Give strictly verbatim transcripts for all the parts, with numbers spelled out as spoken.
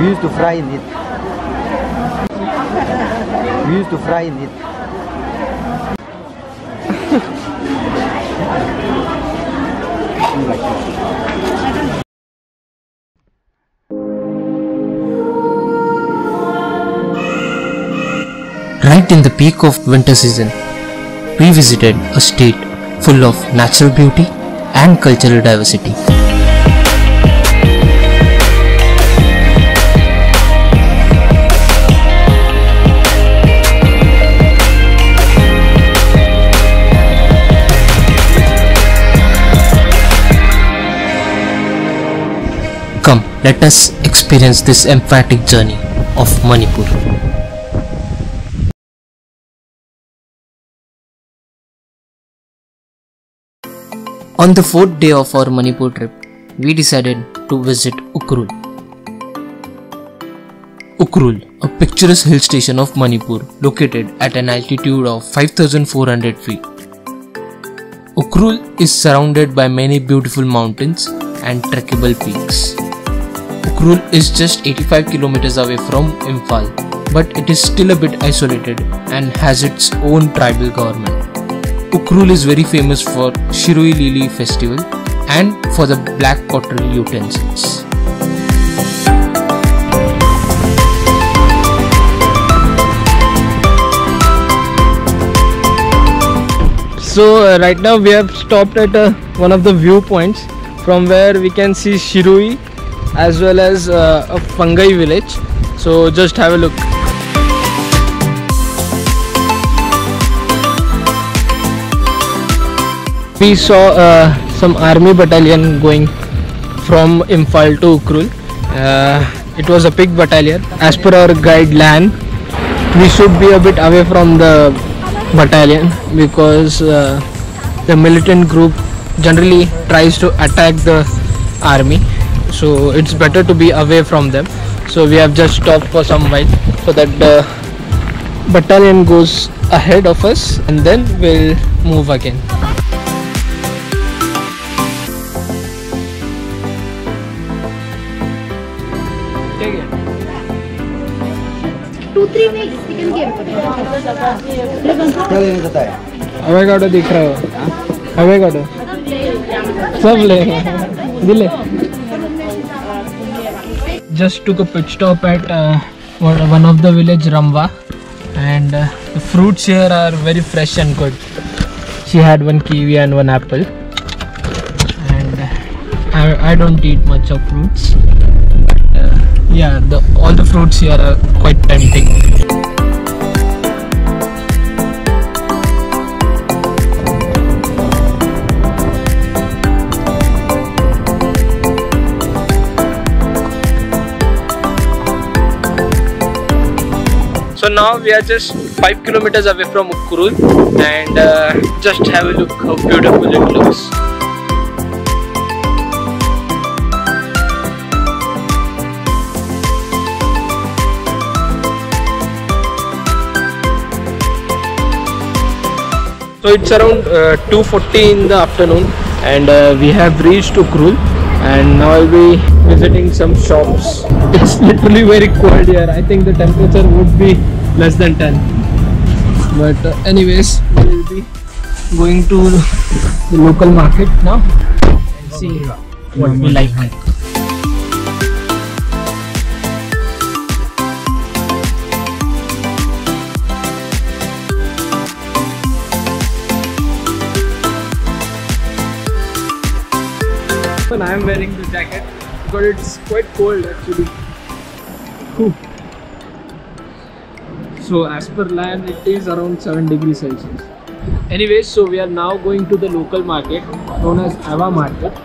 We used to fry in it. We used to fry in it. Right in the peak of winter season, we visited a state full of natural beauty and cultural diversity. Come, let us experience this emphatic journey of Manipur. On the fourth day of our Manipur trip, we decided to visit Ukhrul. Ukhrul, a picturesque hill station of Manipur located at an altitude of five thousand four hundred feet. Ukhrul is surrounded by many beautiful mountains and trekkable peaks. Ukhrul is just eighty-five kilometers away from Imphal, but it is still a bit isolated and has its own tribal government. Ukhrul is very famous for Shirui Lily festival and for the black pottery utensils. So uh, right now we have stopped at uh, one of the viewpoints from where we can see Shirui as well as uh, a Pangai village. So just have a look. We saw uh, some army battalion going from Imphal to Ukhrul. Uh, it was a big battalion. As per our guideline, we should be a bit away from the battalion because uh, the militant group generally tries to attack the army, so it's better to be away from them. So we have just stopped for some while so that the battalion goes ahead of us and then we'll move again. Two three minutes we can give. Avocado dikh raha hai. Avocado. Sab le dile. Just took a pit stop at uh, one of the village Ramwa, and uh, the fruits here are very fresh and good. She had one kiwi and one apple, and uh, I, I don't eat much of fruits. Yeah, the, all the fruits here are quite tempting. So now we are just five kilometers away from Ukhrul, and uh, just have a look how beautiful it looks. So it's around uh, two forty in the afternoon, and uh, we have reached Ukhrul, and now I'll be visiting some shops. It's literally very cold here. I think the temperature would be less than ten. But uh, anyways, we'll be going to the local market now and see what we like. I am wearing the jacket because it's quite cold actually. Whew. So as per land, it is around seven degrees Celsius. Anyway, so we are now going to the local market known as Ava Market,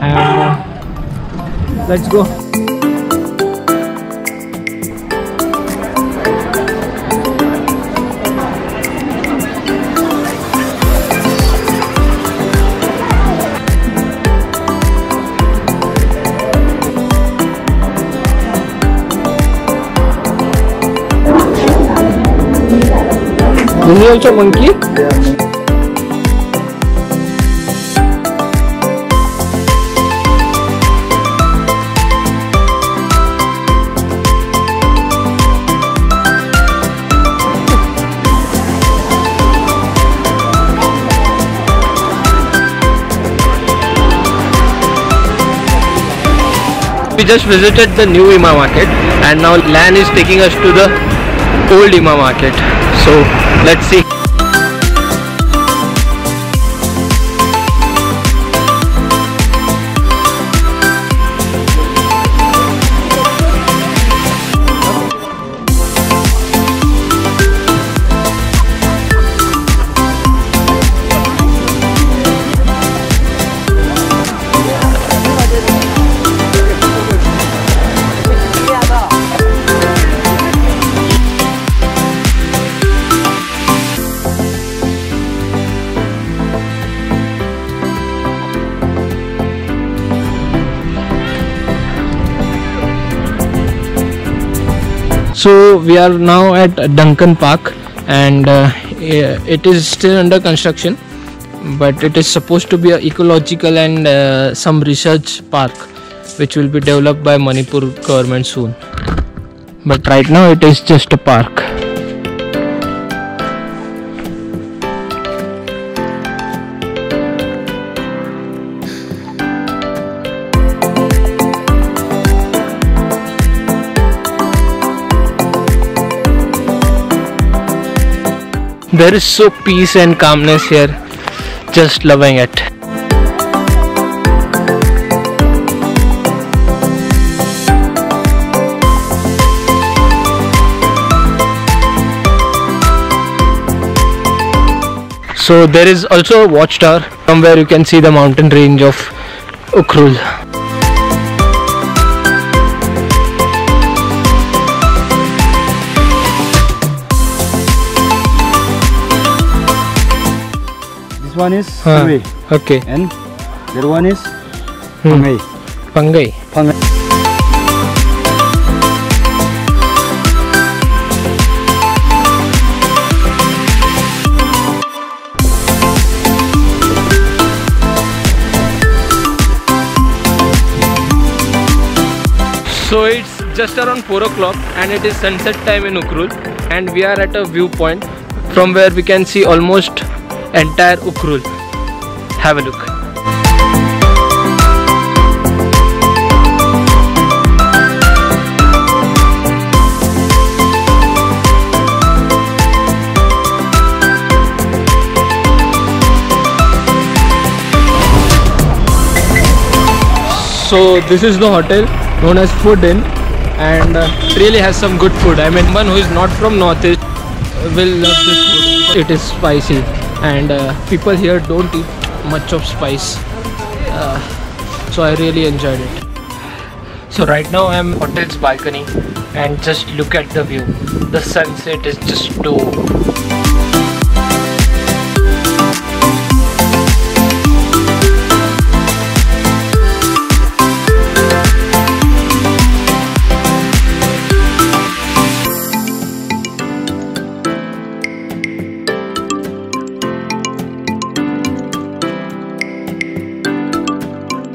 and uh, let's go. Is he also a monkey? Yeah. We just visited the new Ima Market and now Lan is taking us to the old Ima Market. So let's see. So we are now at Duncan Park and uh, it is still under construction, but it is supposed to be an ecological and uh, some research park which will be developed by Manipur government soon. But right now it is just a park. There is so peace and calmness here, just loving it. So there is also a watchtower from where you can see the mountain range of Ukhrul. One is Shirui, huh. Okay, and the other one is hmm. Pangai. Pangai. Pangai. So it's just around four o'clock and it is sunset time in Ukhrul, and we are at a viewpoint from where we can see almost entire Ukhrul. Have a look. So this is the hotel known as Food Inn, and uh, really has some good food. I mean, one who is not from North East will love this food. It is spicy. And uh, people here don't eat much of spice, uh, so I really enjoyed it. So right now I am on hotel's balcony and just look at the view. The sunset is just too